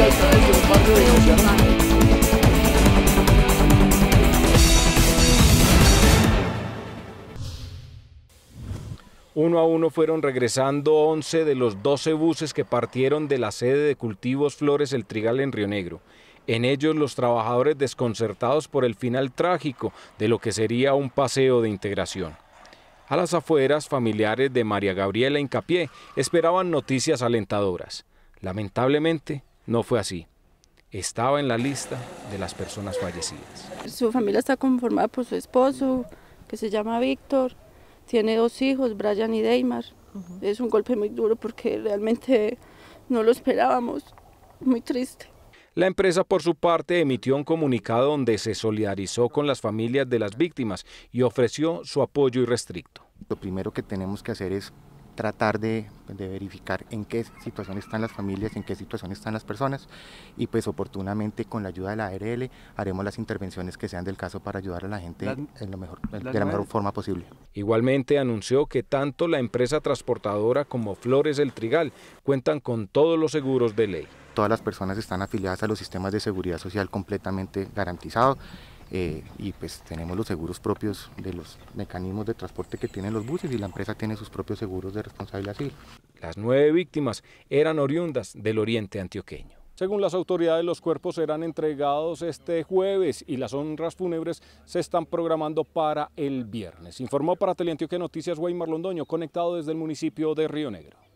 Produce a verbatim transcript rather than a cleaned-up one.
de alcaldes de un barrio de Oceanía. Uno a uno fueron regresando once de los doce buses que partieron de la sede de cultivos Flores El Trigal en Río Negro. En ellos los trabajadores desconcertados por el final trágico de lo que sería un paseo de integración. A las afueras, familiares de María Gabriela Hincapié esperaban noticias alentadoras. Lamentablemente, no fue así. Estaba en la lista de las personas fallecidas. Su familia está conformada por su esposo, que se llama Víctor. Tiene dos hijos, Bryan y Deymar. Uh-huh. Es un golpe muy duro porque realmente no lo esperábamos. Muy triste. La empresa, por su parte, emitió un comunicado donde se solidarizó con las familias de las víctimas y ofreció su apoyo irrestricto. Lo primero que tenemos que hacer es tratar de, de verificar en qué situación están las familias, en qué situación están las personas y pues oportunamente con la ayuda de la A R L haremos las intervenciones que sean del caso para ayudar a la gente la, en lo mejor, la de la mejor forma posible. Igualmente anunció que tanto la empresa transportadora como Flores El Trigal cuentan con todos los seguros de ley. Todas las personas están afiliadas a los sistemas de seguridad social completamente garantizados. Eh, y pues tenemos los seguros propios de los mecanismos de transporte que tienen los buses y la empresa tiene sus propios seguros de responsabilidad civil. Las nueve víctimas eran oriundas del oriente antioqueño. Según las autoridades, los cuerpos serán entregados este jueves y las honras fúnebres se están programando para el viernes. Informó para Teleantioque Noticias Weimar Londoño, conectado desde el municipio de Río Negro.